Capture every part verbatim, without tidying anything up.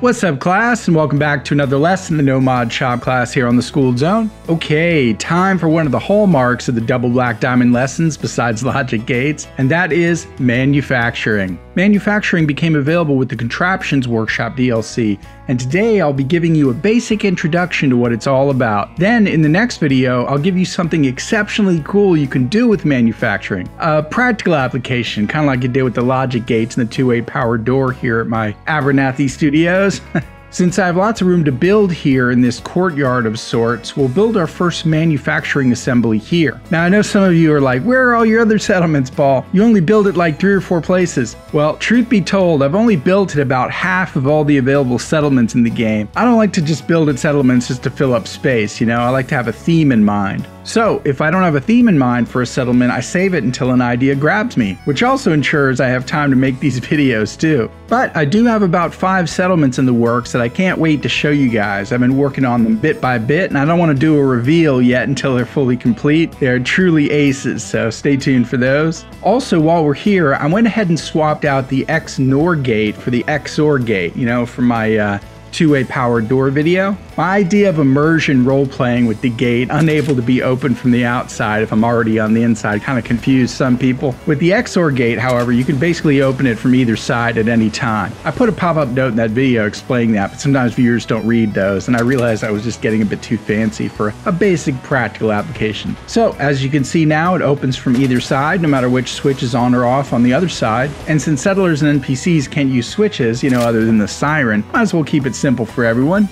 What's up, class, and welcome back to another lesson in the No Mods Shop class here on the Skooled Zone. Okay, time for one of the hallmarks of the Double Black Diamond lessons besides Logic Gates, and that is manufacturing. Manufacturing became available with the Contraptions Workshop D L C, and today I'll be giving you a basic introduction to what it's all about. Then, in the next video, I'll give you something exceptionally cool you can do with manufacturing. A practical application, kind of like I did with the Logic Gates and the two-way power door here at my Abernathy Studios. Since I have lots of room to build here in this courtyard of sorts, we'll build our first manufacturing assembly here. Now I know some of you are like, where are all your other settlements, Paul? You only build it like three or four places. Well, truth be told, I've only built at about half of all the available settlements in the game. I don't like to just build at settlements just to fill up space, you know, I like to have a theme in mind. So, if I don't have a theme in mind for a settlement, I save it until an idea grabs me, which also ensures I have time to make these videos too. But I do have about five settlements in the works that I can't wait to show you guys. I've been working on them bit by bit, and I don't want to do a reveal yet until they're fully complete. They're truly aces, so stay tuned for those. Also, while we're here, I went ahead and swapped out the X N O R gate for the X O R gate, you know, for my uh, two-way power door video. My idea of immersion role-playing with the gate, unable to be opened from the outside if I'm already on the inside, kind of confused some people. With the X O R gate, however, you can basically open it from either side at any time. I put a pop-up note in that video explaining that, but sometimes viewers don't read those, and I realized I was just getting a bit too fancy for a basic practical application. So, as you can see now, it opens from either side, no matter which switch is on or off on the other side. And since settlers and N P Cs can't use switches, you know, other than the siren, might as well keep it simple for everyone.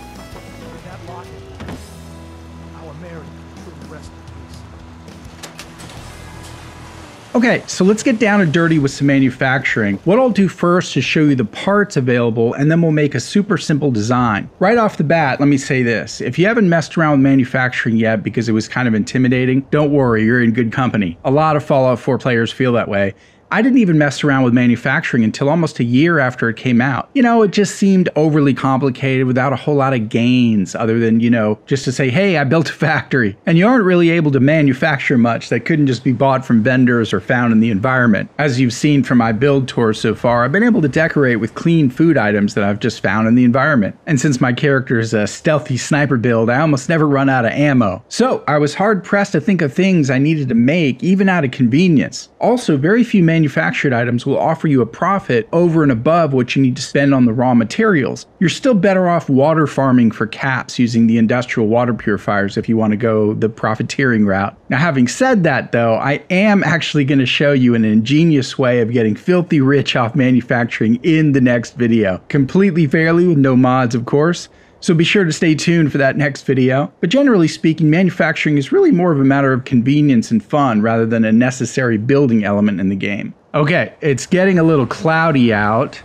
Okay, so let's get down and dirty with some manufacturing. What I'll do first is show you the parts available, and then we'll make a super simple design. Right off the bat, let me say this. If you haven't messed around with manufacturing yet because it was kind of intimidating, don't worry, you're in good company. A lot of Fallout four players feel that way. I didn't even mess around with manufacturing until almost a year after it came out. You know, it just seemed overly complicated without a whole lot of gains other than, you know, just to say, hey, I built a factory. And you aren't really able to manufacture much that couldn't just be bought from vendors or found in the environment. As you've seen from my build tour so far, I've been able to decorate with clean food items that I've just found in the environment. And since my character is a stealthy sniper build, I almost never run out of ammo. So I was hard pressed to think of things I needed to make, even out of convenience. Also, very few manufacturers manufactured items will offer you a profit over and above what you need to spend on the raw materials. You're still better off water farming for caps using the industrial water purifiers if you want to go the profiteering route. Now, having said that though, I am actually going to show you an ingenious way of getting filthy rich off manufacturing in the next video. Completely fairly with no mods, of course. So be sure to stay tuned for that next video. But generally speaking, manufacturing is really more of a matter of convenience and fun rather than a necessary building element in the game. Okay, it's getting a little cloudy out,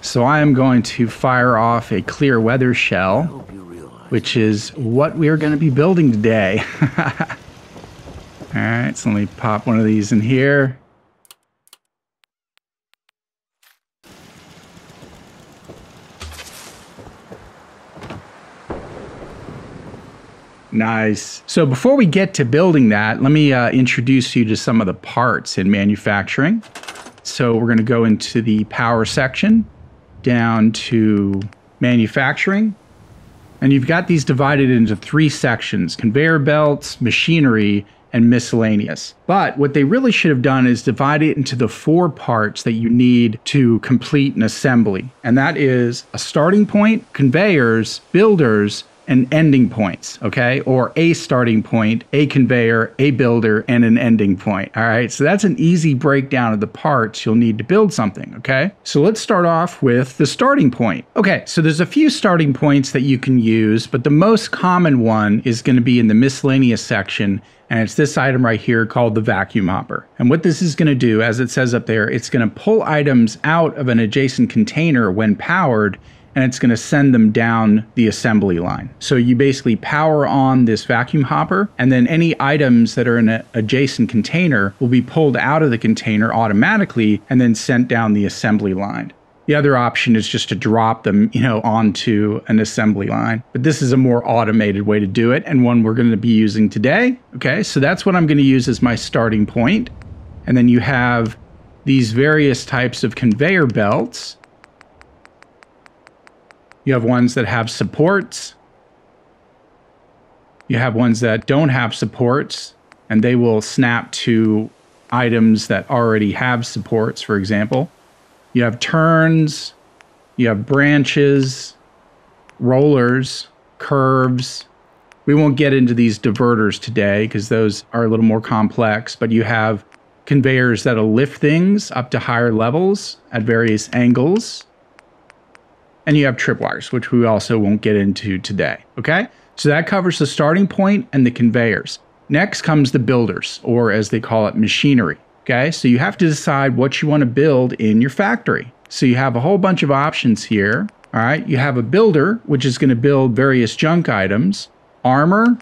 so I am going to fire off a Clear Weather Shell, which is what we are going to be building today. All right, so let me pop one of these in here. Nice. So before we get to building that, let me uh, introduce you to some of the parts in manufacturing. So we're going to go into the power section, down to manufacturing, and you've got these divided into three sections: conveyor belts, machinery, and miscellaneous. But what they really should have done is divide it into the four parts that you need to complete an assembly, and that is a starting point, conveyors, builders, and ending points, okay? Or a starting point, a conveyor, a builder, and an ending point, all right? So that's an easy breakdown of the parts you'll need to build something, okay? So let's start off with the starting point. Okay, so there's a few starting points that you can use, but the most common one is gonna be in the miscellaneous section, and it's this item right here called the Vacuum Hopper. And what this is gonna do, as it says up there, it's gonna pull items out of an adjacent container when powered, and it's going to send them down the assembly line. So you basically power on this vacuum hopper, and then any items that are in an adjacent container will be pulled out of the container automatically and then sent down the assembly line. The other option is just to drop them, you know, onto an assembly line. But this is a more automated way to do it, and one we're going to be using today. Okay, so that's what I'm going to use as my starting point. And then you have these various types of conveyor belts. You have ones that have supports. You have ones that don't have supports, and they will snap to items that already have supports, for example. You have turns, you have branches, rollers, curves. We won't get into these diverters today because those are a little more complex, but you have conveyors that'll lift things up to higher levels at various angles. And you have tripwires, which we also won't get into today, okay? So that covers the starting point and the conveyors. Next comes the builders, or as they call it, machinery, okay? So you have to decide what you want to build in your factory. So you have a whole bunch of options here, all right? You have a builder, which is going to build various junk items, armor,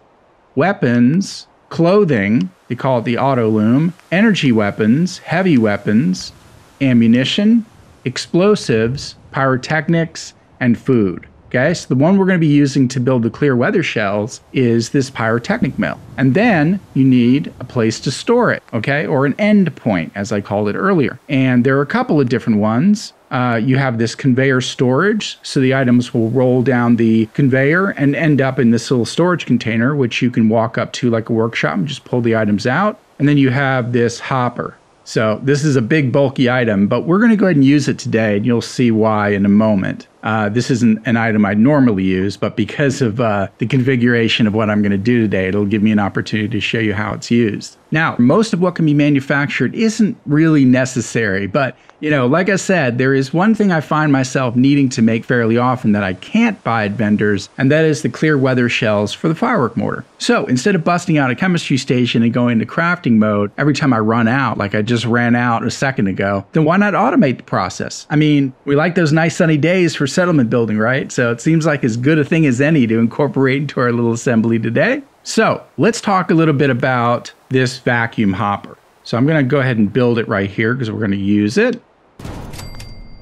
weapons, clothing, they call it the auto loom, energy weapons, heavy weapons, ammunition, explosives, pyrotechnics, and food. Okay, so the one we're going to be using to build the clear weather shells is this pyrotechnic mill. And then you need a place to store it, okay, or an end point, as I called it earlier. And there are a couple of different ones. Uh, you have this conveyor storage, so the items will roll down the conveyor and end up in this little storage container, which you can walk up to like a workshop and just pull the items out. And then you have this hopper. So this is a big bulky item, but we're going to go ahead and use it today, and you'll see why in a moment. Uh, this isn't an item I'd normally use, but because of uh, the configuration of what I'm going to do today, it'll give me an opportunity to show you how it's used. Now, most of what can be manufactured isn't really necessary, but, you know, like I said, there is one thing I find myself needing to make fairly often that I can't buy at vendors, and that is the clear weather shells for the firework mortar. So instead of busting out a chemistry station and going into crafting mode every time I run out, like I just ran out a second ago, then why not automate the process? I mean, we like those nice sunny days for settlement building, right? So it seems like as good a thing as any to incorporate into our little assembly today. So let's talk a little bit about this vacuum hopper. So I'm going to go ahead and build it right here because we're going to use it.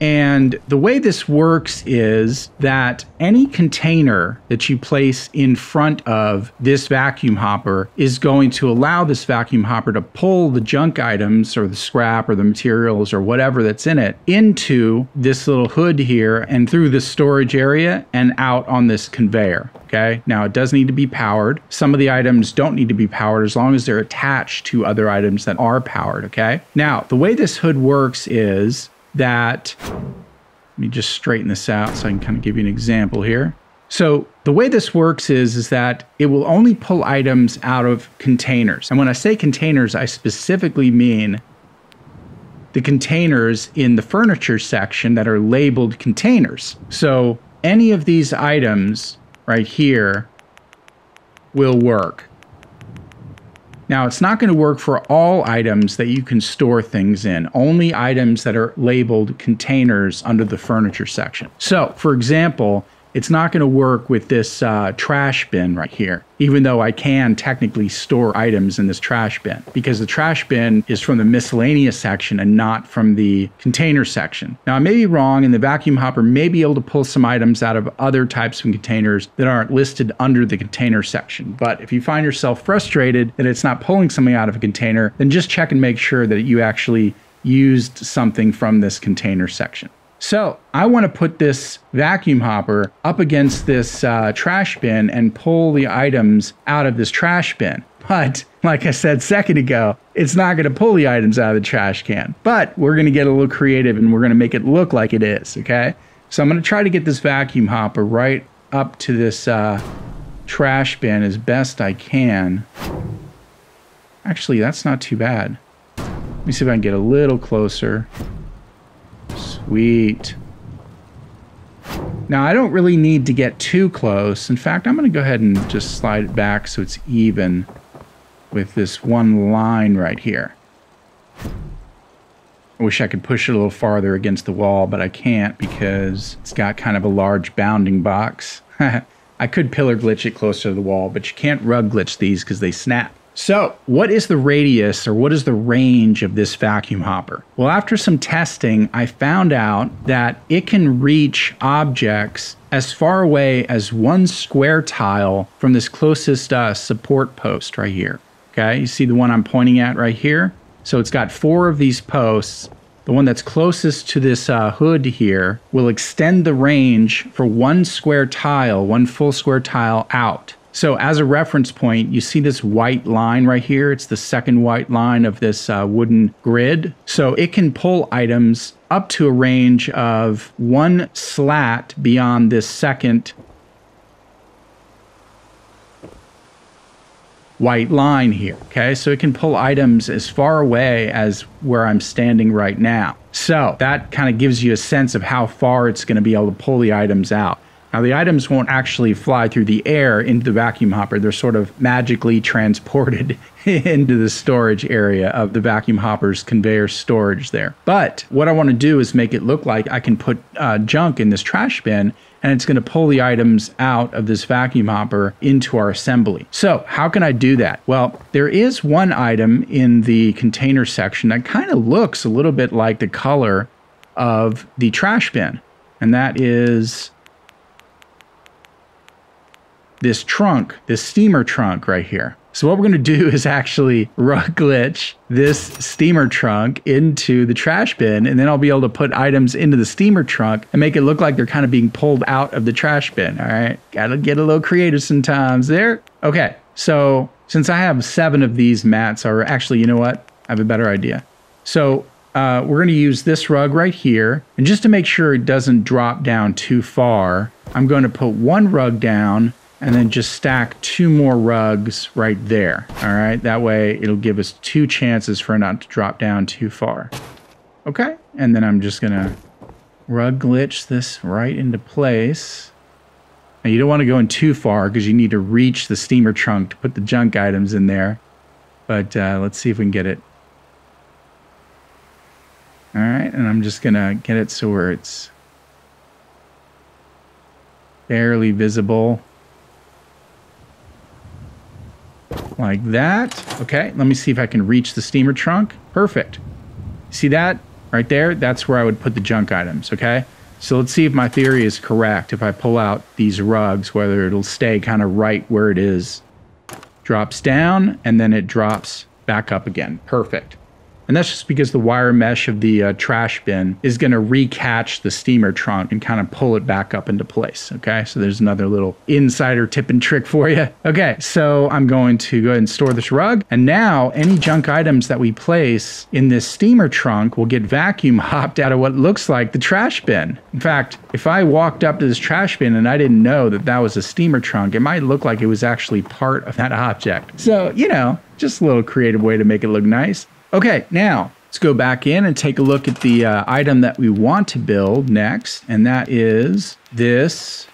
And the way this works is that any container that you place in front of this vacuum hopper is going to allow this vacuum hopper to pull the junk items or the scrap or the materials or whatever that's in it into this little hood here and through the storage area and out on this conveyor. Okay, now it does need to be powered. Some of the items don't need to be powered as long as they're attached to other items that are powered. Okay, now the way this hood works is that, let me just straighten this out so I can kind of give you an example here. So the way this works is, is that it will only pull items out of containers. And when I say containers, I specifically mean the containers in the furniture section that are labeled containers. So any of these items right here will work. Now, it's not going to work for all items that you can store things in, only items that are labeled containers under the furniture section. So, for example, it's not going to work with this uh, trash bin right here, even though I can technically store items in this trash bin, because the trash bin is from the miscellaneous section and not from the container section. Now, I may be wrong, and the vacuum hopper may be able to pull some items out of other types of containers that aren't listed under the container section. But if you find yourself frustrated that it's not pulling something out of a container, then just check and make sure that you actually used something from this container section. So I want to put this vacuum hopper up against this uh, trash bin and pull the items out of this trash bin. But like I said a second ago, it's not going to pull the items out of the trash can. But we're going to get a little creative and we're going to make it look like it is, okay? So I'm going to try to get this vacuum hopper right up to this uh, trash bin as best I can. Actually, that's not too bad. Let me see if I can get a little closer. Sweet. Now I don't really need to get too close. In fact, I'm going to go ahead and just slide it back so it's even with this one line right here. I wish I could push it a little farther against the wall, but I can't because it's got kind of a large bounding box. I could pillar glitch it closer to the wall, but you can't rug glitch these because they snap. So what is the radius or what is the range of this vacuum hopper? Well, after some testing, I found out that it can reach objects as far away as one square tile from this closest uh, support post right here. Okay, you see the one I'm pointing at right here? So it's got four of these posts. the one that's closest to this uh, hood here, will extend the range for one square tile, one full square tile out. So as a reference point, you see this white line right here. It's the second white line of this uh, wooden grid. So it can pull items up to a range of one slat beyond this second white line here, okay? So it can pull items as far away as where I'm standing right now. So that kind of gives you a sense of how far it's gonna be able to pull the items out. Now, the items won't actually fly through the air into the vacuum hopper. They're sort of magically transported into the storage area of the vacuum hopper's conveyor storage there. But what I want to do is make it look like I can put uh, junk in this trash bin, and it's going to pull the items out of this vacuum hopper into our assembly. So how can I do that? Well, there is one item in the container section that kind of looks a little bit like the color of the trash bin, and that is this trunk, this steamer trunk right here. So what we're gonna do is actually rug glitch this steamer trunk into the trash bin, and then I'll be able to put items into the steamer trunk and make it look like they're kind of being pulled out of the trash bin, all right? Gotta get a little creative sometimes there. Okay, so since I have seven of these mats, or actually, you know what? I have a better idea. So uh, we're gonna use this rug right here, and just to make sure it doesn't drop down too far, I'm gonna put one rug down and then just stack two more rugs right there, all right? That way it'll give us two chances for it not to drop down too far. Okay, and then I'm just gonna rug glitch this right into place. Now, you don't wanna go in too far because you need to reach the steamer trunk to put the junk items in there. But uh, let's see if we can get it. All right, and I'm just gonna get it so where it's barely visible. Like that. Okay, let me see if I can reach the steamer trunk. Perfect. See that right there? That's where I would put the junk items, okay? So let's see if my theory is correct. If I pull out these rugs, whether it'll stay kind of right where it is. Drops down, and then it drops back up again. Perfect. And that's just because the wire mesh of the uh, trash bin is going to re-catch the steamer trunk and kind of pull it back up into place. Okay, so there's another little insider tip and trick for you. Okay, so I'm going to go ahead and store this rug. And now any junk items that we place in this steamer trunk will get vacuum hopped out of what looks like the trash bin. In fact, if I walked up to this trash bin and I didn't know that that was a steamer trunk, it might look like it was actually part of that object. So, you know, just a little creative way to make it look nice. Okay, now let's go back in and take a look at the uh, item that we want to build next, and that is this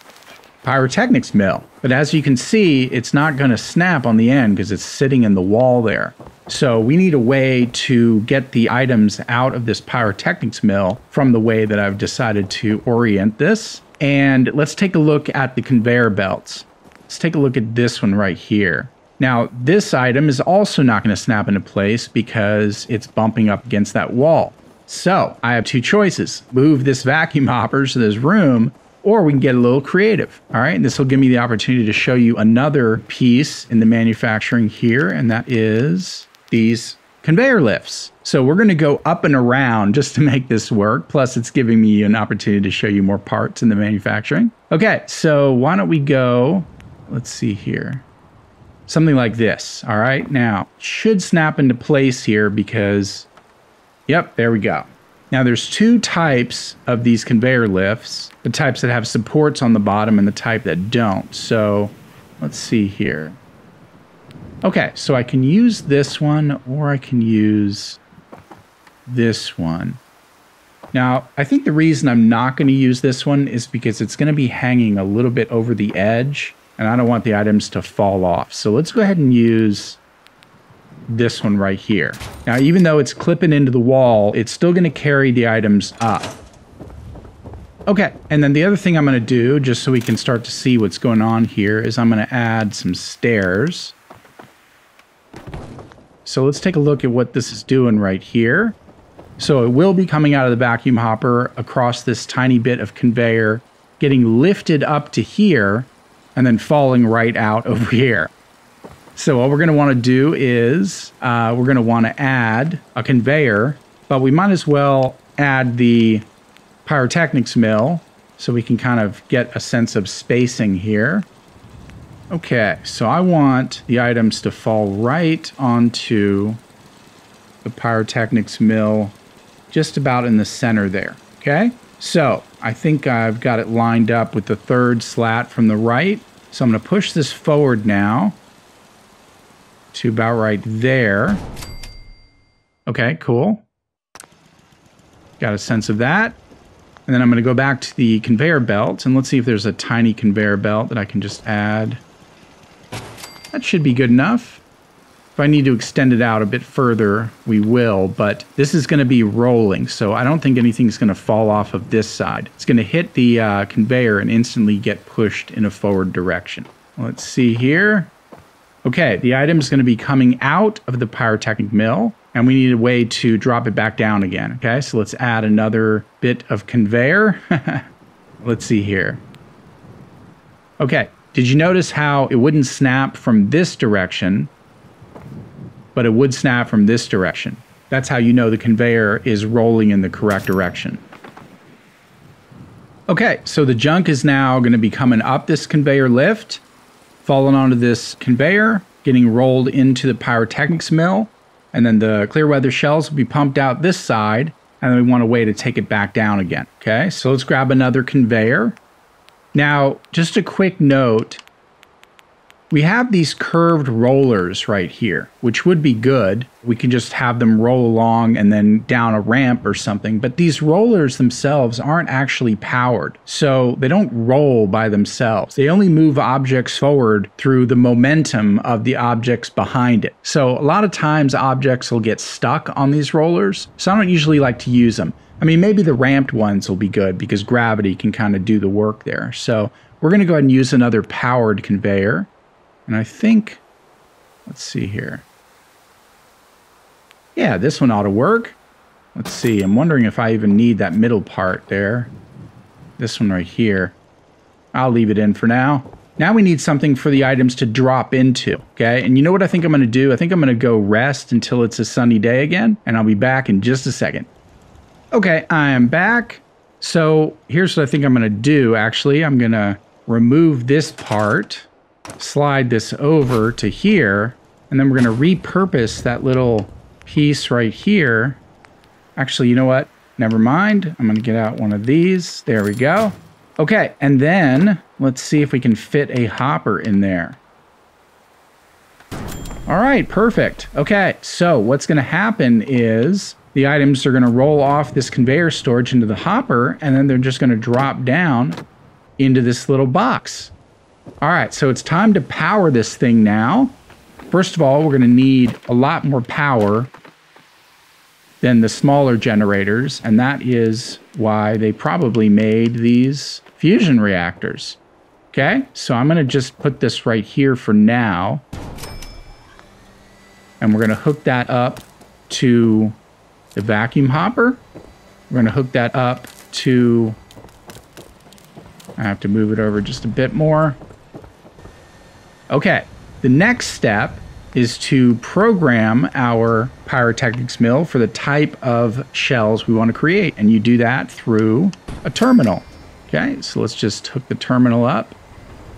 pyrotechnics mill. But as you can see, it's not going to snap on the end because it's sitting in the wall there. So we need a way to get the items out of this pyrotechnics mill from the way that I've decided to orient this. And let's take a look at the conveyor belts. Let's take a look at this one right here. Now, this item is also not going to snap into place because it's bumping up against that wall. So I have two choices. Move this vacuum hopper to this room, or we can get a little creative. All right, and this will give me the opportunity to show you another piece in the manufacturing here, and that is these conveyor lifts. So we're going to go up and around just to make this work. Plus, it's giving me an opportunity to show you more parts in the manufacturing. Okay, so why don't we go, let's see here. Something like this, all right? Now, should snap into place here because, yep, there we go. Now, there's two types of these conveyor lifts, the types that have supports on the bottom and the type that don't. So let's see here. Okay, so I can use this one or I can use this one. Now, I think the reason I'm not gonna use this one is because it's gonna be hanging a little bit over the edge, and I don't want the items to fall off. So let's go ahead and use this one right here. Now, even though it's clipping into the wall, it's still gonna carry the items up. Okay, and then the other thing I'm gonna do, just so we can start to see what's going on here, is I'm gonna add some stairs. So let's take a look at what this is doing right here. So it will be coming out of the vacuum hopper across this tiny bit of conveyor, getting lifted up to here, and then falling right out over here. So what we're gonna wanna do is, uh, we're gonna wanna add a conveyor, but we might as well add the Pyrotechnics Mill so we can kind of get a sense of spacing here. Okay, so I want the items to fall right onto the Pyrotechnics Mill just about in the center there, okay? So I think I've got it lined up with the third slat from the right. So I'm going to push this forward now to about right there. Okay, cool. Got a sense of that. And then I'm going to go back to the conveyor belt, and let's see if there's a tiny conveyor belt that I can just add. That should be good enough. If I need to extend it out a bit further, we will, but this is going to be rolling, so I don't think anything's going to fall off of this side. It's going to hit the uh, conveyor and instantly get pushed in a forward direction. Let's see here. Okay, the item's going to be coming out of the Pyrotechnic Mill, and we need a way to drop it back down again, okay? So let's add another bit of conveyor. Let's see here. Okay, did you notice how it wouldn't snap from this direction, but it would snap from this direction? That's how you know the conveyor is rolling in the correct direction. Okay, so the junk is now going to be coming up this conveyor lift, falling onto this conveyor, getting rolled into the Pyrotechnics Mill, and then the clear weather shells will be pumped out this side, and then we want a way to take it back down again. Okay, so let's grab another conveyor. Now, just a quick note, we have these curved rollers right here, which would be good. We can just have them roll along and then down a ramp or something, but these rollers themselves aren't actually powered, so they don't roll by themselves. They only move objects forward through the momentum of the objects behind it. So a lot of times objects will get stuck on these rollers, so I don't usually like to use them. I mean, maybe the ramped ones will be good because gravity can kind of do the work there. So we're going to go ahead and use another powered conveyor. And I think, let's see here. Yeah, this one ought to work. Let's see, I'm wondering if I even need that middle part there. This one right here. I'll leave it in for now. Now we need something for the items to drop into, okay? And you know what I think I'm going to do? I think I'm going to go rest until it's a sunny day again, and I'll be back in just a second. Okay, I am back. So here's what I think I'm going to do, actually. I'm going to remove this part, slide this over to here, and then we're going to repurpose that little piece right here. Actually, you know what? Never mind. I'm going to get out one of these. There we go. Okay, and then let's see if we can fit a hopper in there. All right, perfect. Okay, so what's going to happen is the items are going to roll off this conveyor storage into the hopper, and then they're just going to drop down into this little box. All right, so it's time to power this thing now. First of all, we're going to need a lot more power than the smaller generators, and that is why they probably made these fusion reactors. Okay, so I'm going to just put this right here for now, and we're going to hook that up to the vacuum hopper. We're going to hook that up to... I have to move it over just a bit more. Okay, the next step is to program our Pyrotechnics Mill for the type of shells we want to create, and you do that through a terminal. Okay, so let's just hook the terminal up.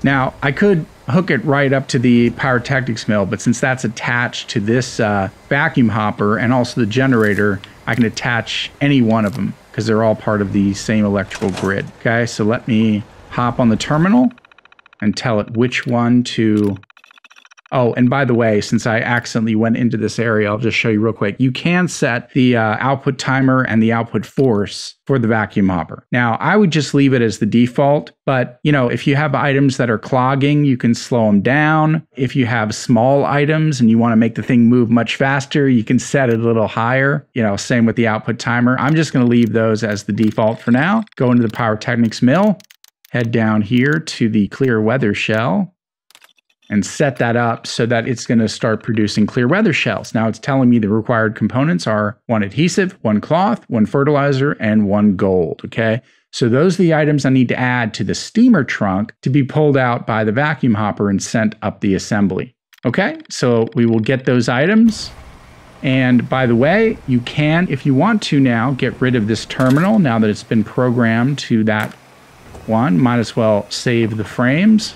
Now, I could hook it right up to the Pyrotechnics Mill, but since that's attached to this uh, vacuum hopper and also the generator, I can attach any one of them because they're all part of the same electrical grid. Okay, so let me hop on the terminal and tell it which one to... Oh, and by the way, since I accidentally went into this area, I'll just show you real quick. You can set the uh, output timer and the output force for the vacuum hopper. Now, I would just leave it as the default, but you know, if you have items that are clogging, you can slow them down. If you have small items and you want to make the thing move much faster, you can set it a little higher. You know, same with the output timer. I'm just going to leave those as the default for now. Go into the Pyrotechnics Mill, head down here to the Clear Weather Shell, and set that up so that it's going to start producing clear weather shells. Now it's telling me the required components are one adhesive, one cloth, one fertilizer, and one gold, okay? So those are the items I need to add to the steamer trunk to be pulled out by the vacuum hopper and sent up the assembly. Okay, so we will get those items, And by the way, you can, if you want to now, get rid of this terminal now that it's been programmed to that one. Might as well save the frames.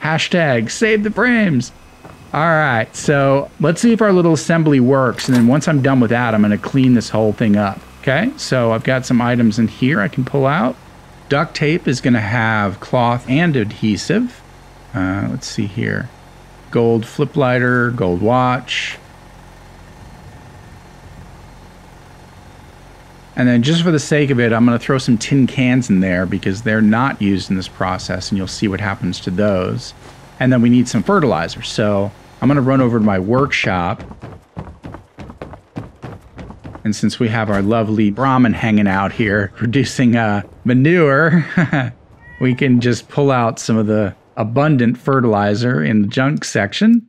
Hashtag save the frames. All right, so let's see if our little assembly works. And then once I'm done with that, I'm going to clean this whole thing up. Okay, so I've got some items in here I can pull out. Duct tape is going to have cloth and adhesive. Uh, let's see here. Gold flip lighter, gold watch. And then just for the sake of it, I'm going to throw some tin cans in there because they're not used in this process, and you'll see what happens to those. And then we need some fertilizer. So I'm going to run over to my workshop. And since we have our lovely Brahmin hanging out here producing uh, manure, we can just pull out some of the abundant fertilizer in the junk section.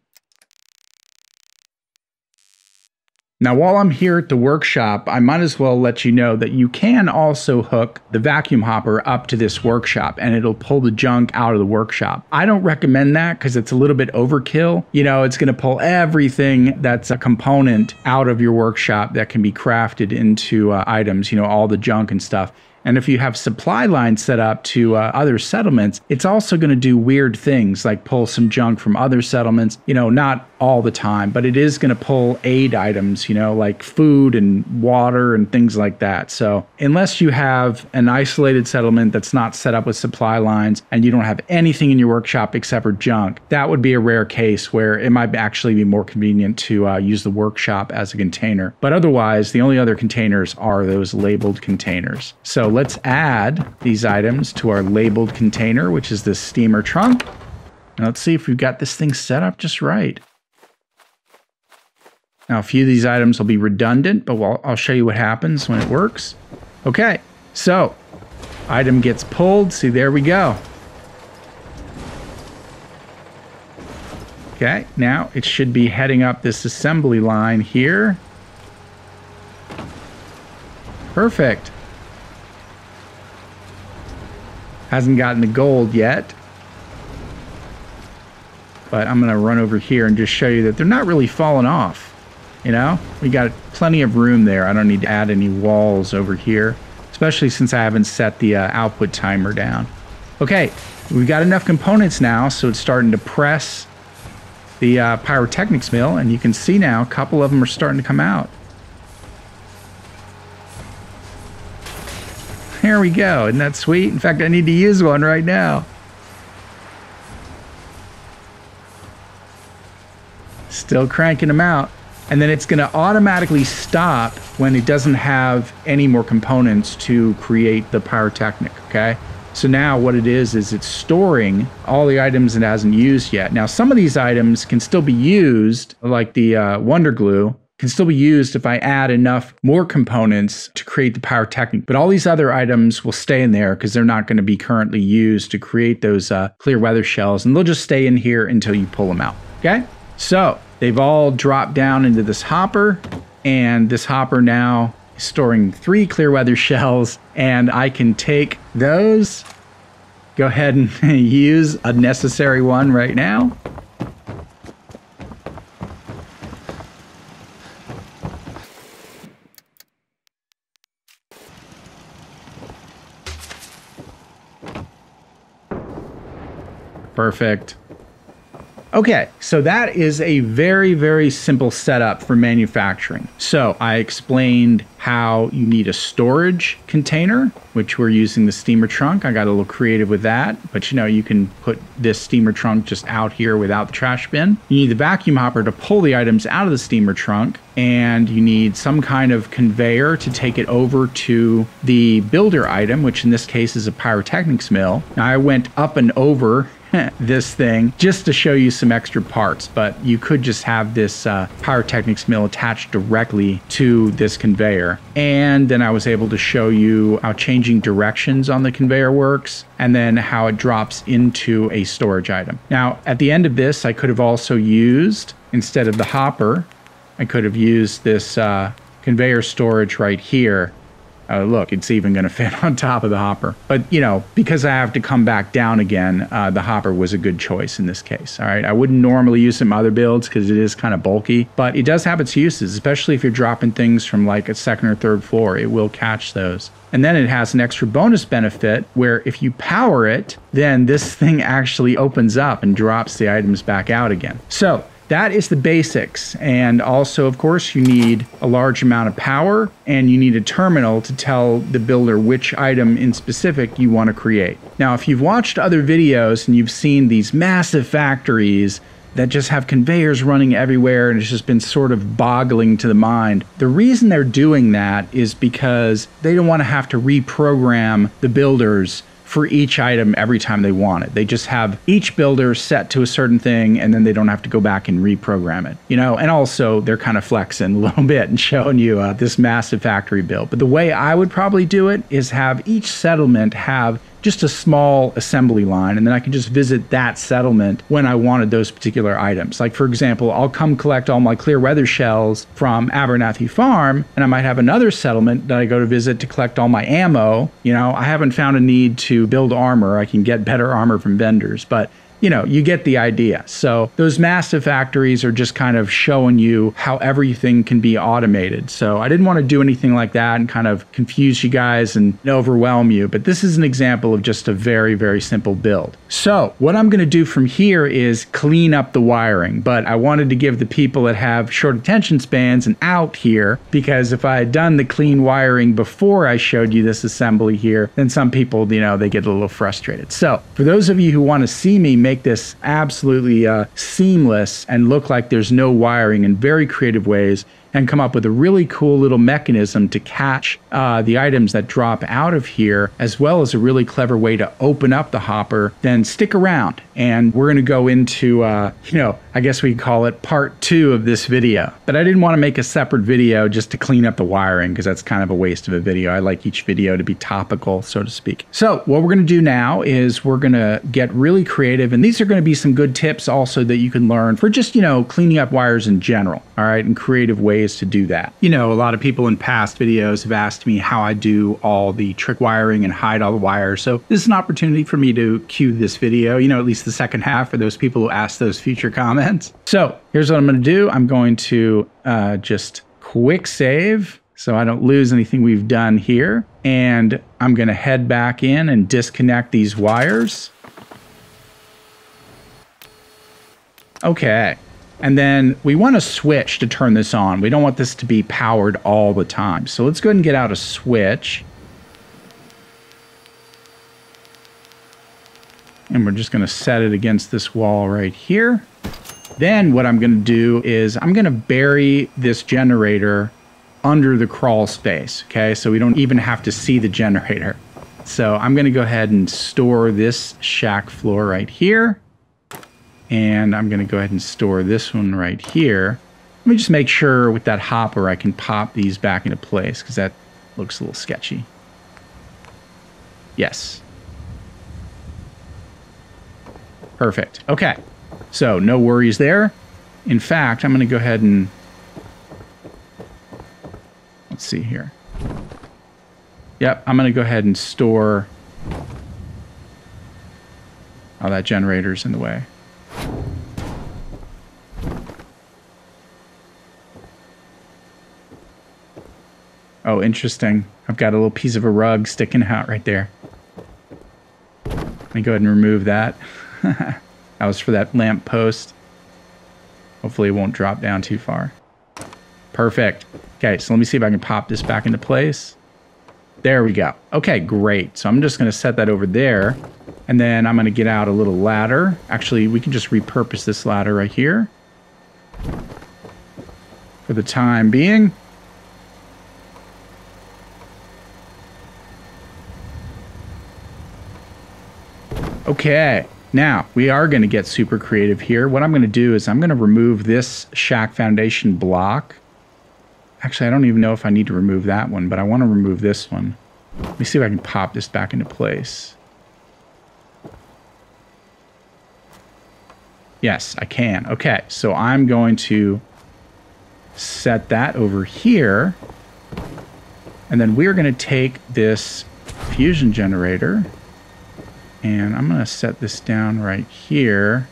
Now, while I'm here at the workshop, I might as well let you know that you can also hook the vacuum hopper up to this workshop and it'll pull the junk out of the workshop. I don't recommend that because it's a little bit overkill. You know, it's going to pull everything that's a component out of your workshop that can be crafted into uh, items, you know, all the junk and stuff. And if you have supply lines set up to uh, other settlements, it's also going to do weird things like pull some junk from other settlements, you know, not all the time, but it is going to pull aid items, you know, like food and water and things like that. So unless you have an isolated settlement that's not set up with supply lines and you don't have anything in your workshop except for junk, that would be a rare case where it might actually be more convenient to uh, use the workshop as a container. But otherwise, the only other containers are those labeled containers. So let's add these items to our labeled container, which is this steamer trunk. And let's see if we've got this thing set up just right. Now, a few of these items will be redundant, but we'll, I'll show you what happens when it works. Okay, so item gets pulled. See, there we go. Okay, now it should be heading up this assembly line here. Perfect. Hasn't gotten the gold yet, but I'm gonna run over here and just show you that they're not really falling off. You know, we got plenty of room there. I don't need to add any walls over here, especially since I haven't set the uh, output timer down. Okay, we've got enough components now, so it's starting to press the uh, pyrotechnics mill, and you can see now a couple of them are starting to come out. There we go. Isn't that sweet? In fact, I need to use one right now. Still cranking them out. And then it's going to automatically stop when it doesn't have any more components to create the pyrotechnic, okay? So now what it is, is it's storing all the items it hasn't used yet. Now, some of these items can still be used, like the uh, Wonder Glue. Can still be used if I add enough more components to create the pyrotechnic. But all these other items will stay in there because they're not going to be currently used to create those uh, clear weather shells. And they'll just stay in here until you pull them out. Okay? So they've all dropped down into this hopper. And this hopper now is storing three clear weather shells. And I can take those. Go ahead and use a necessary one right now. Perfect. Okay, so that is a very, very simple setup for manufacturing. So I explained how you need a storage container, which we're using the steamer trunk. I got a little creative with that, but you know, you can put this steamer trunk just out here without the trash bin. You need the vacuum hopper to pull the items out of the steamer trunk, and you need some kind of conveyor to take it over to the builder item, which in this case is a pyrotechnics mill. Now I went up and over this thing just to show you some extra parts, but you could just have this uh, pyrotechnics mill attached directly to this conveyor. And then I was able to show you how changing directions on the conveyor works, and then how it drops into a storage item. Now, at the end of this, I could have also used, instead of the hopper, I could have used this uh, conveyor storage right here. Uh, look, it's even going to fit on top of the hopper. But, you know, because I have to come back down again, uh, the hopper was a good choice in this case. All right. I wouldn't normally use some other builds because it is kind of bulky, but it does have its uses, especially if you're dropping things from like a second or third floor. It will catch those. And then it has an extra bonus benefit where if you power it, then this thing actually opens up and drops the items back out again. So that is the basics. And also, of course, you need a large amount of power and you need a terminal to tell the builder which item in specific you want to create. Now, if you've watched other videos and you've seen these massive factories that just have conveyors running everywhere and it's just been sort of boggling to the mind. The reason they're doing that is because they don't want to have to reprogram the builders for each item every time they want it. They just have each builder set to a certain thing and then they don't have to go back and reprogram it, you know? And also they're kind of flexing a little bit and showing you uh, this massive factory build. But the way I would probably do it is have each settlement have just a small assembly line, and then I can just visit that settlement when I wanted those particular items. Like, for example, I'll come collect all my Clear Weather Shells from Abernathy Farm, and I might have another settlement that I go to visit to collect all my ammo. You know, I haven't found a need to build armor. I can get better armor from vendors, but you know, you get the idea. So those massive factories are just kind of showing you how everything can be automated. So I didn't want to do anything like that and kind of confuse you guys and overwhelm you. But this is an example of just a very, very simple build. So what I'm going to do from here is clean up the wiring. But I wanted to give the people that have short attention spans an out here, because if I had done the clean wiring before I showed you this assembly here, then some people, you know, they get a little frustrated. So for those of you who want to see me make Make this absolutely uh, seamless and look like there's no wiring in very creative ways, and come up with a really cool little mechanism to catch uh, the items that drop out of here, as well as a really clever way to open up the hopper, then stick around. And we're gonna go into, uh, you know, I guess we call it part two of this video. But I didn't wanna make a separate video just to clean up the wiring, because that's kind of a waste of a video. I like each video to be topical, so to speak. So what we're gonna do now is we're gonna get really creative. And these are gonna be some good tips also that you can learn for just, you know, cleaning up wires in general, all right, in creative ways to do that. You know, a lot of people in past videos have asked me how I do all the trick wiring and hide all the wires. So this is an opportunity for me to cue this video, you know, at least the second half for those people who ask those future comments. So here's what I'm going to do. I'm going to uh, just quick save so I don't lose anything we've done here. And I'm going to head back in and disconnect these wires. Okay. And then we want a switch to turn this on. We don't want this to be powered all the time. So let's go ahead and get out a switch. And we're just gonna set it against this wall right here. Then what I'm gonna do is I'm gonna bury this generator under the crawl space, okay? So we don't even have to see the generator. So I'm gonna go ahead and store this shack floor right here. And I'm going to go ahead and store this one right here. Let me just make sure with that hopper I can pop these back into place, because that looks a little sketchy. Yes. Perfect. Okay. So no worries there. In fact, I'm going to go ahead and... Let's see here. Yep, I'm going to go ahead and store... Oh, that generator's in the way. Oh, interesting. I've got a little piece of a rug sticking out right there. Let me go ahead and remove that. That was for that lamp post. Hopefully it won't drop down too far. Perfect. Okay, so let me see if I can pop this back into place. There we go. Okay, great. So I'm just going to set that over there. And then I'm going to get out a little ladder. Actually, we can just repurpose this ladder right here for the time being. Okay, now we are going to get super creative here. What I'm going to do is I'm going to remove this shack foundation block. Actually, I don't even know if I need to remove that one, but I want to remove this one. Let me see if I can pop this back into place. Yes, I can. Okay, so I'm going to set that over here. And then we're going to take this fusion generator, and I'm going to set this down right here.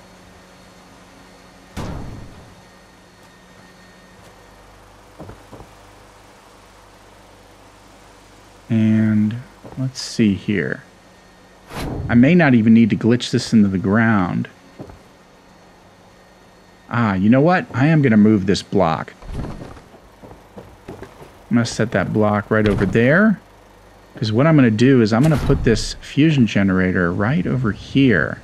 And let's see here. I may not even need to glitch this into the ground. Ah, you know what? I am going to move this block. I'm going to set that block right over there. Because what I'm going to do is I'm going to put this fusion generator right over here.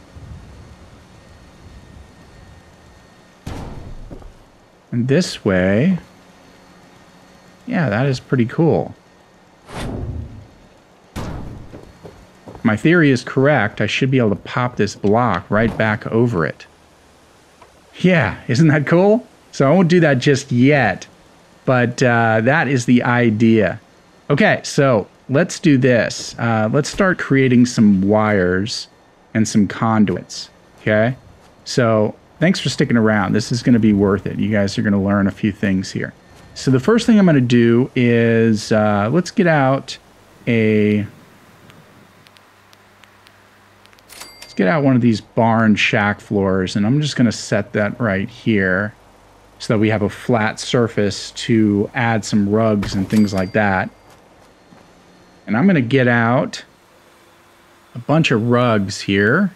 And this way... yeah, that is pretty cool. My theory is correct. I should be able to pop this block right back over it. Yeah, isn't that cool? So I won't do that just yet, but uh, that is the idea. Okay, so let's do this. Uh, let's start creating some wires and some conduits, okay? So thanks for sticking around. This is gonna be worth it. You guys are gonna learn a few things here. So the first thing I'm gonna do is, uh, let's get out a, let's get out one of these barn shack floors, and I'm just gonna set that right here so that we have a flat surface to add some rugs and things like that. And I'm gonna get out a bunch of rugs here.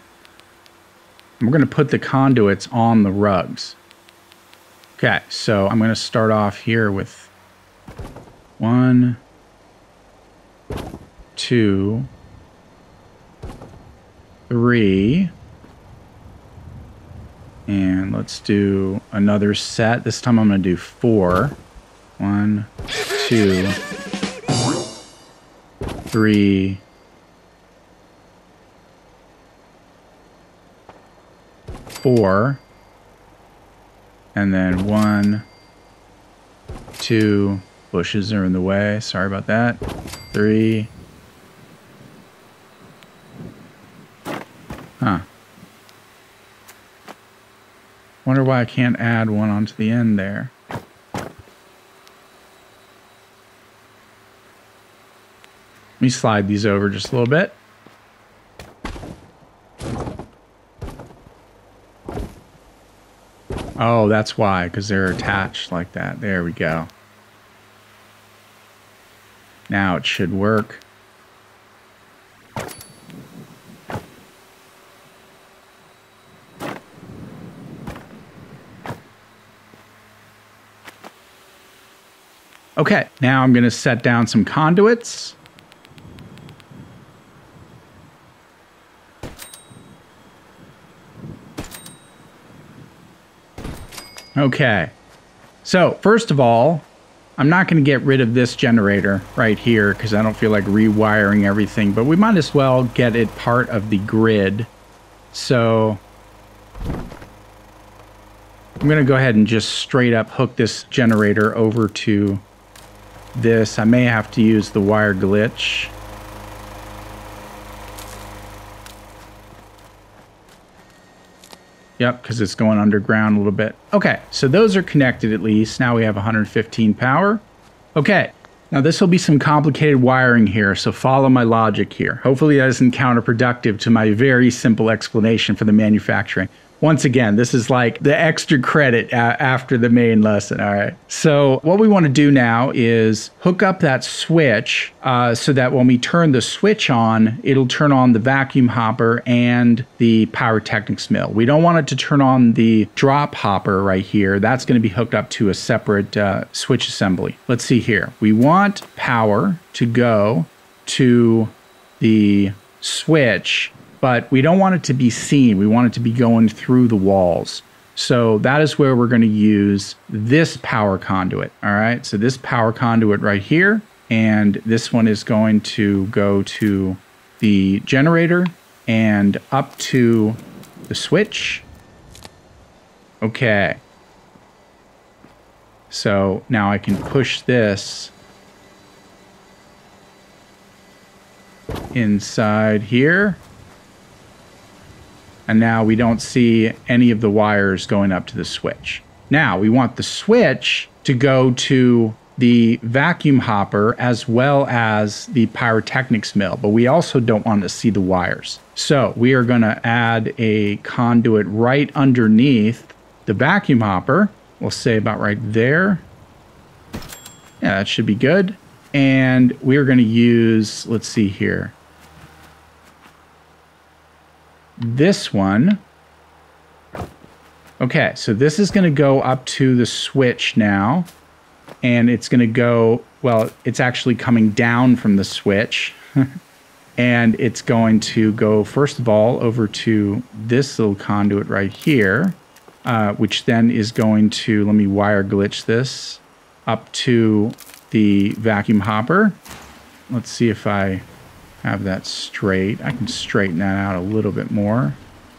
And we're gonna put the conduits on the rugs. Okay, so I'm gonna start off here with one, two, three, and let's do another set. This time I'm gonna do four. One, two, three, four, and then one, two, bushes are in the way, sorry about that, three, huh. Wonder why I can't add one onto the end there. Let me slide these over just a little bit. Oh, that's why, because they're attached like that. There we go. Now it should work. Okay, now I'm going to set down some conduits. Okay, so first of all, I'm not going to get rid of this generator right here because I don't feel like rewiring everything, but we might as well get it part of the grid. So I'm going to go ahead and just straight up hook this generator over to this. I may have to use the wire glitch. Yep, because it's going underground a little bit. Okay, so those are connected at least. Now we have one hundred fifteen power. Okay, now this will be some complicated wiring here, so follow my logic here. Hopefully that isn't counterproductive to my very simple explanation for the manufacturing. Once again, this is like the extra credit after the main lesson, all right? So what we want to do now is hook up that switch uh, so that when we turn the switch on, it'll turn on the vacuum hopper and the pyrotechnics mill. We don't want it to turn on the drop hopper right here. That's going to be hooked up to a separate uh, switch assembly. Let's see here. We want power to go to the switch, but we don't want it to be seen. We want it to be going through the walls. So that is where we're going to use this power conduit. All right, so this power conduit right here, and this one is going to go to the generator and up to the switch. Okay. So now I can push this inside here. And now we don't see any of the wires going up to the switch. Now we want the switch to go to the vacuum hopper as well as the pyrotechnics mill, but we also don't want to see the wires. So we are going to add a conduit right underneath the vacuum hopper. We'll say about right there. Yeah, that should be good. And we are going to use, let's see here, this one. Okay, so this is going to go up to the switch now, and it's going to go, well, it's actually coming down from the switch, and it's going to go, first of all, over to this little conduit right here, uh, which then is going to, let me wire glitch this, up to the vacuum hopper. Let's see if I have that straight. I can straighten that out a little bit more.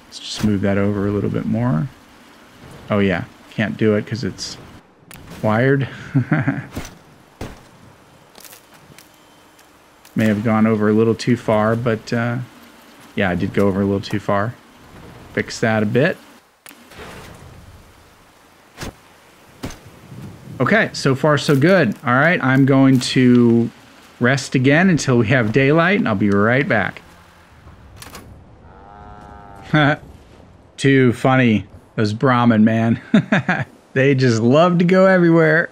Let's just move that over a little bit more. Oh yeah, can't do it because it's wired. May have gone over a little too far, but uh, yeah, I did go over a little too far. Fix that a bit. Okay, so far so good. All right, I'm going to rest again until we have daylight, and I'll be right back. Too funny, those Brahmin, man. They just love to go everywhere.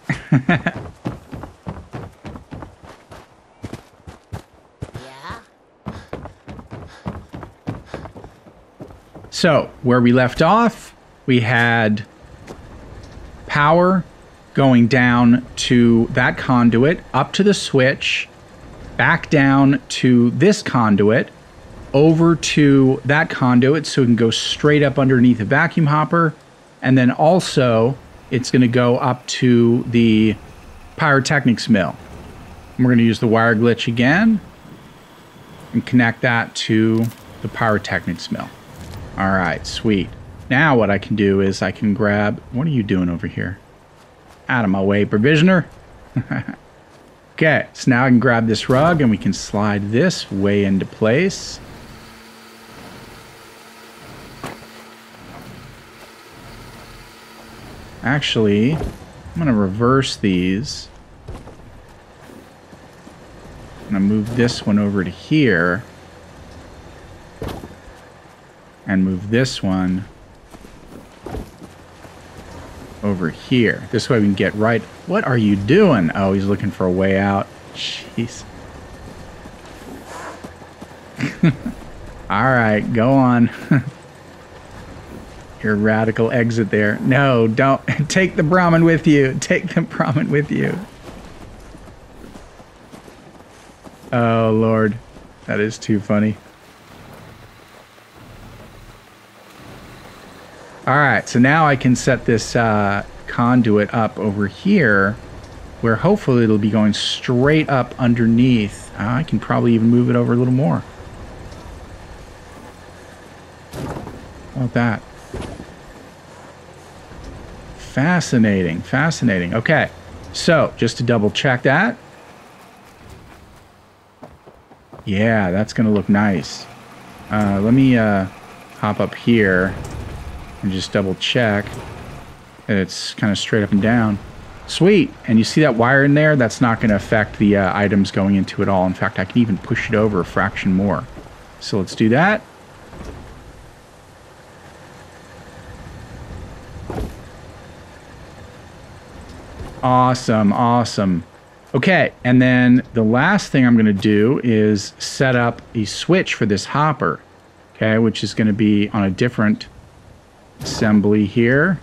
So, where we left off, we had power going down to that conduit, up to the switch, back down to this conduit, over to that conduit so it can go straight up underneath the vacuum hopper, and then also it's going to go up to the pyrotechnics mill. And we're going to use the wire glitch again and connect that to the pyrotechnics mill. All right, sweet. Now what I can do is I can grab... What are you doing over here? Out of my way, provisioner. Okay, so now I can grab this rug and we can slide this way into place. Actually, I'm going to reverse these. I'm going to move this one over to here. And move this one over here. This way we can get right... What are you doing? Oh, he's looking for a way out. Jeez. Alright, go on. Your radical exit there. No, don't. Take the Brahmin with you. Take the Brahmin with you. Oh, Lord. That is too funny. Alright, so now I can set this uh, conduit up over here where hopefully it'll be going straight up underneath. Uh, I can probably even move it over a little more. How about that? Fascinating, fascinating. Okay, so just to double check that. Yeah, that's going to look nice. Uh, let me uh, hop up here. And just double check that it's kind of straight up and down. Sweet! And you see that wire in there? That's not going to affect the uh, items going into it all. In fact, I can even push it over a fraction more. So let's do that. Awesome, awesome. Okay, and then the last thing I'm going to do is set up a switch for this hopper. Okay, which is going to be on a different... assembly here.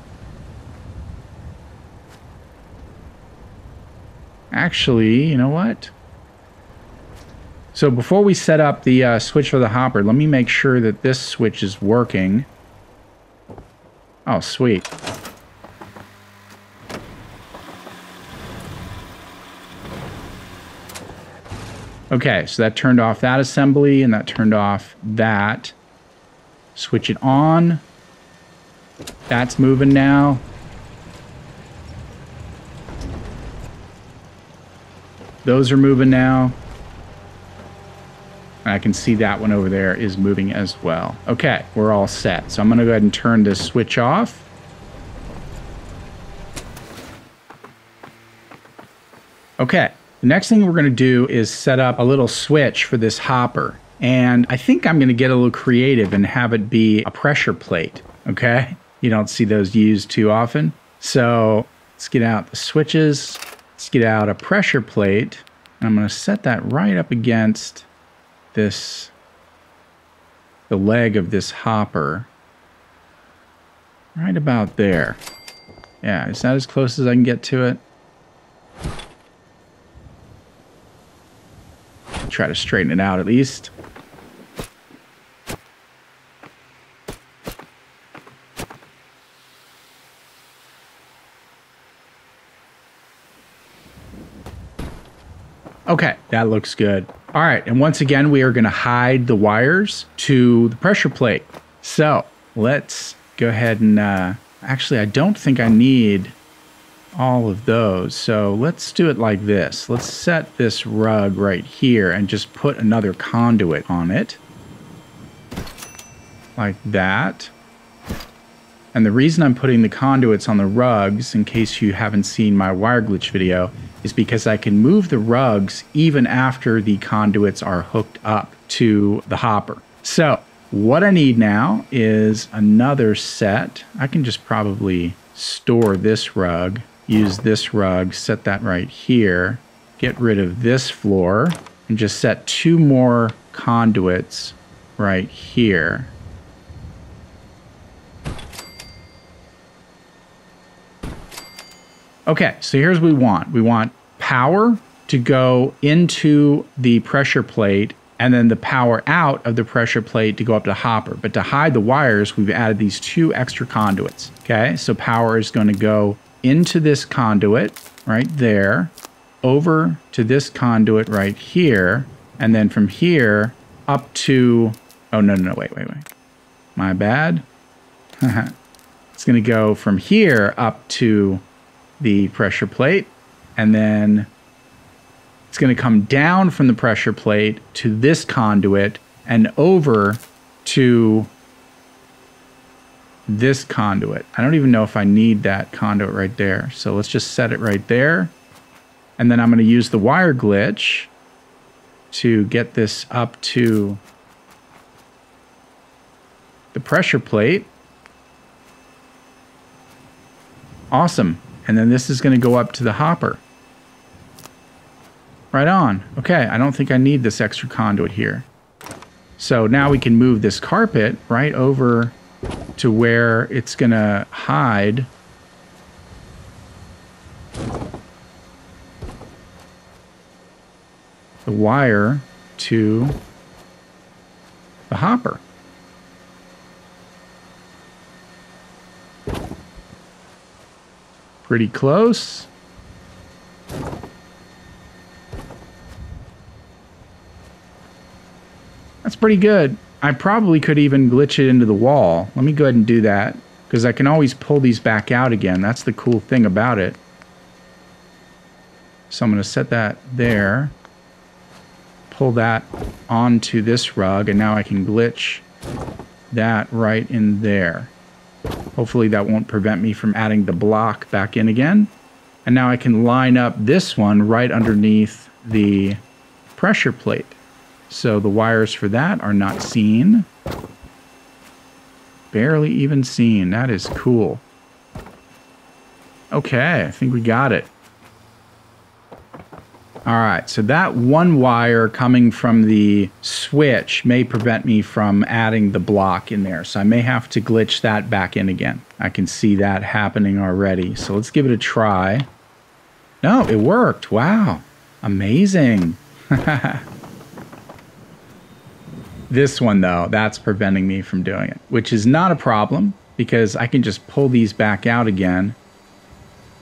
Actually, you know what? So before we set up the uh, switch for the hopper, let me make sure that this switch is working. Oh, sweet. Okay, so that turned off that assembly and that turned off that. Switch it on. That's moving now. Those are moving now. And I can see that one over there is moving as well. Okay, we're all set. So I'm going to go ahead and turn this switch off. Okay, the next thing we're going to do is set up a little switch for this hopper. And I think I'm going to get a little creative and have it be a pressure plate, okay? You don't see those used too often. So let's get out the switches. Let's get out a pressure plate. And I'm going to set that right up against this, the leg of this hopper. Right about there. Yeah, is that as close as I can get to it? Try to straighten it out at least. Okay, that looks good. All right, and once again, we are going to hide the wires to the pressure plate. So let's go ahead and, uh, actually, I don't think I need all of those. So let's do it like this. Let's set this rug right here and just put another conduit on it. Like that. And the reason I'm putting the conduits on the rugs, in case you haven't seen my wire glitch video, is because I can move the rugs even after the conduits are hooked up to the hopper. So what I need now is another set. I can just probably store this rug, use this rug, set that right here, get rid of this floor, and just set two more conduits right here. Okay, so here's what we want. We want power to go into the pressure plate and then the power out of the pressure plate to go up to the hopper. But to hide the wires, we've added these two extra conduits, okay? So power is going to go into this conduit right there, over to this conduit right here, and then from here up to... Oh, no, no, no, wait, wait, wait. My bad. It's going to go from here up to the pressure plate, and then it's going to come down from the pressure plate to this conduit and over to this conduit. I don't even know if I need that conduit right there. So let's just set it right there. And then I'm going to use the wire glitch to get this up to the pressure plate. Awesome. And then this is going to go up to the hopper. Right on. Okay, I don't think I need this extra conduit here. So now we can move this carpet right over to where it's going to hide. The wire to the hopper. Pretty close. That's pretty good. I probably could even glitch it into the wall. Let me go ahead and do that, because I can always pull these back out again. That's the cool thing about it. So I'm going to set that there. Pull that onto this rug, and now I can glitch that right in there. Hopefully that won't prevent me from adding the block back in again. And now I can line up this one right underneath the pressure plate. So the wires for that are not seen. Barely even seen. That is cool. Okay, I think we got it. All right, so that one wire coming from the switch may prevent me from adding the block in there. So I may have to glitch that back in again. I can see that happening already. So let's give it a try. No, it worked. Wow. Amazing. This one, though, that's preventing me from doing it, which is not a problem because I can just pull these back out again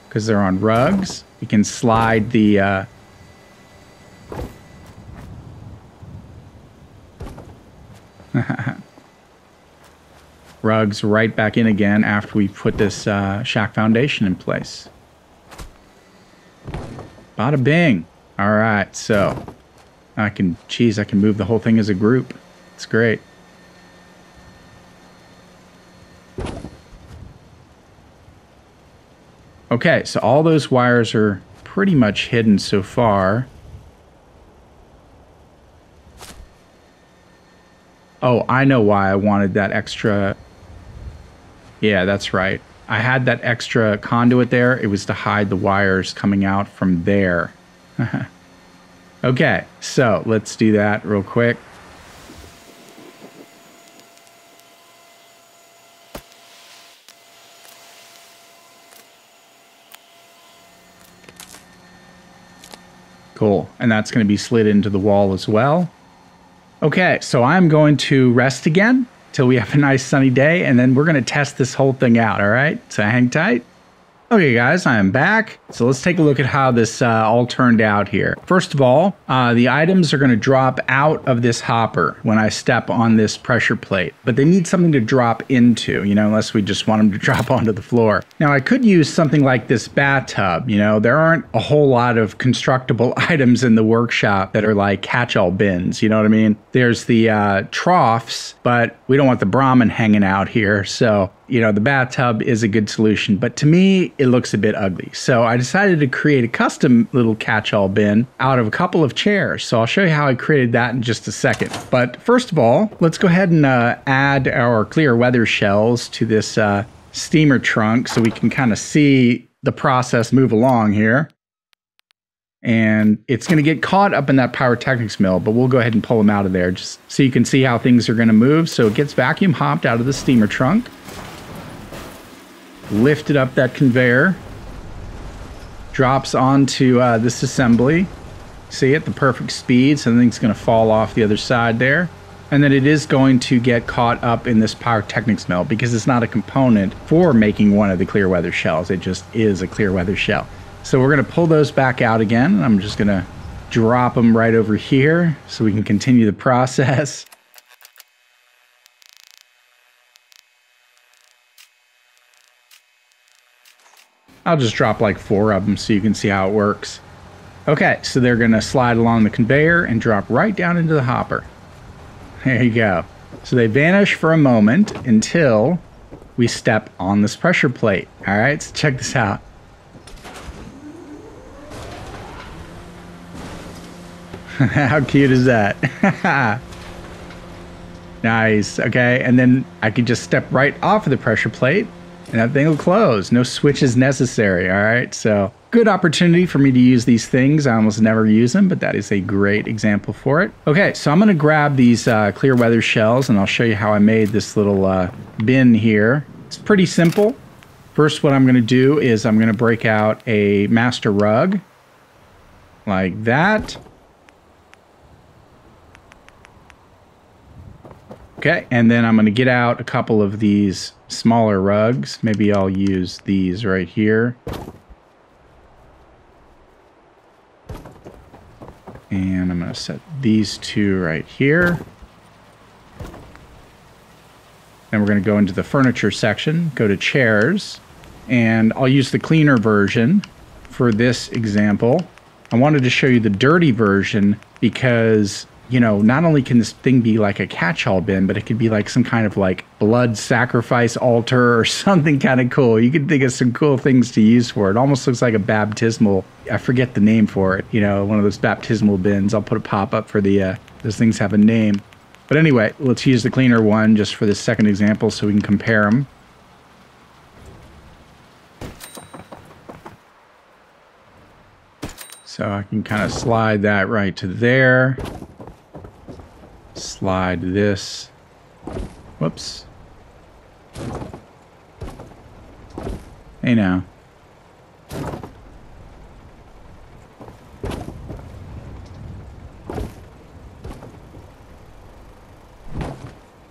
because they're on rugs. You can slide the... Uh, rugs right back in again after we put this uh, shack foundation in place. Bada bing. All right, so I can... Geez, I can move the whole thing as a group. It's great. Okay, so all those wires are pretty much hidden so far. Oh, I know why I wanted that extra. Yeah, that's right. I had that extra conduit there. It was to hide the wires coming out from there. Okay, so let's do that real quick. Cool, and that's going to be slid into the wall as well. Okay, so I'm going to rest again till we have a nice sunny day, and then we're going to test this whole thing out, all right? So hang tight. Okay guys, I am back. So let's take a look at how this uh, all turned out here. First of all, uh, the items are going to drop out of this hopper when I step on this pressure plate, but they need something to drop into, you know, unless we just want them to drop onto the floor. Now I could use something like this bathtub, you know, there aren't a whole lot of constructible items in the workshop that are like catch-all bins, you know what I mean? There's the uh, troughs, but we don't want the Brahmin hanging out here, so you know, the bathtub is a good solution, but to me, it looks a bit ugly. So I decided to create a custom little catch-all bin out of a couple of chairs. So I'll show you how I created that in just a second. But first of all, let's go ahead and uh, add our clear weather shells to this uh, steamer trunk so we can kind of see the process move along here. And it's going to get caught up in that pyrotechnics mill, but we'll go ahead and pull them out of there just so you can see how things are going to move. So it gets vacuum hopped out of the steamer trunk. Lifted up that conveyor, drops onto uh, this assembly. See, at the perfect speed, something's going to fall off the other side there. And then it is going to get caught up in this pyrotechnics mill because it's not a component for making one of the clear weather shells. It just is a clear weather shell. So we're going to pull those back out again. I'm just going to drop them right over here so we can continue the process. I'll just drop like four of them so you can see how it works. Okay, so they're gonna slide along the conveyor and drop right down into the hopper. There you go. So they vanish for a moment until we step on this pressure plate. All right, so check this out. How cute is that? Nice, okay, and then I could just step right off of the pressure plate and that thing will close. No switch is necessary, all right? So good opportunity for me to use these things. I almost never use them, but that is a great example for it. Okay, so I'm gonna grab these uh, clear weather shells and I'll show you how I made this little uh, bin here. It's pretty simple. First, what I'm gonna do is I'm gonna break out a master rug like that. Okay, and then I'm gonna get out a couple of these smaller rugs. Maybe I'll use these right here. And I'm gonna set these two right here. Then we're gonna go into the furniture section, go to chairs, and I'll use the cleaner version for this example. I wanted to show you the dirty version because you know, not only can this thing be like a catch-all bin, but it could be like some kind of like blood sacrifice altar or something kind of cool. You could think of some cool things to use for it. It almost looks like a baptismal. I forget the name for it. You know, one of those baptismal bins. I'll put a pop-up for the, uh, those things have a name. But anyway, let's use the cleaner one just for this second example so we can compare them. So I can kind of slide that right to there. Slide this, whoops. Hey now.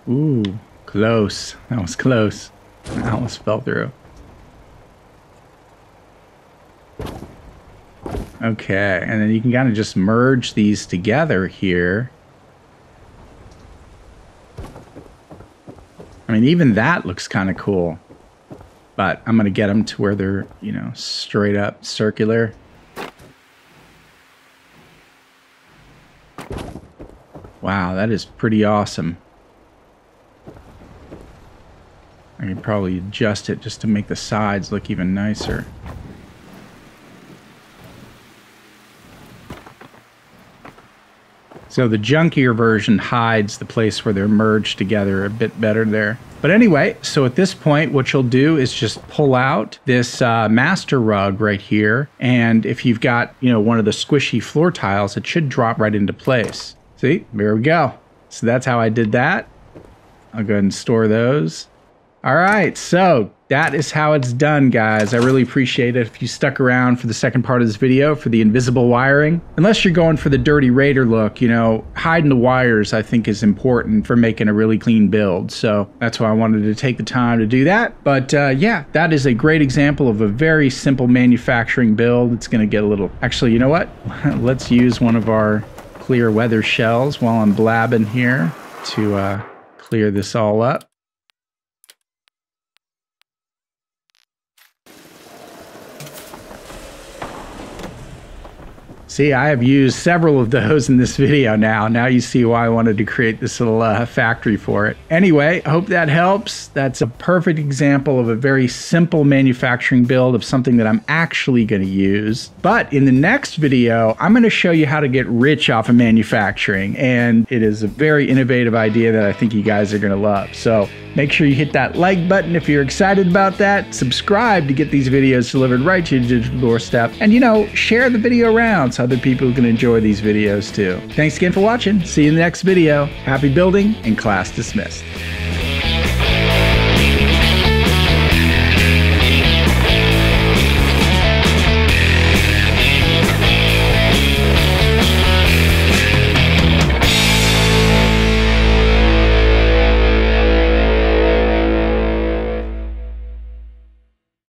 Ooh, close, that was close. I almost fell through. Okay, and then you can kind of just merge these together here. I mean, even that looks kind of cool, but I'm going to get them to where they're, you know, straight up circular. Wow, that is pretty awesome. I can probably adjust it just to make the sides look even nicer. So the junkier version hides the place where they're merged together a bit better there. But anyway, so at this point, what you'll do is just pull out this uh, master rug right here. And if you've got, you know, one of the squishy floor tiles, it should drop right into place. See, there we go. So that's how I did that. I'll go ahead and store those. All right, so that is how it's done, guys. I really appreciate it if you stuck around for the second part of this video for the invisible wiring. Unless you're going for the dirty raider look, you know, hiding the wires I think is important for making a really clean build. So that's why I wanted to take the time to do that. But uh, yeah, that is a great example of a very simple manufacturing build. It's gonna get a little, actually, you know what? Let's use one of our clear weather shells while I'm blabbing here to uh, clear this all up. See, I have used several of those in this video now. Now you see why I wanted to create this little uh, factory for it. Anyway, hope that helps. That's a perfect example of a very simple manufacturing build of something that I'm actually gonna use. But in the next video, I'm gonna show you how to get rich off of manufacturing. And it is a very innovative idea that I think you guys are gonna love. So make sure you hit that like button if you're excited about that. Subscribe to get these videos delivered right to your digital doorstep. And you know, share the video around so other people who can enjoy these videos too. Thanks again for watching. See you in the next video. Happy building and class dismissed.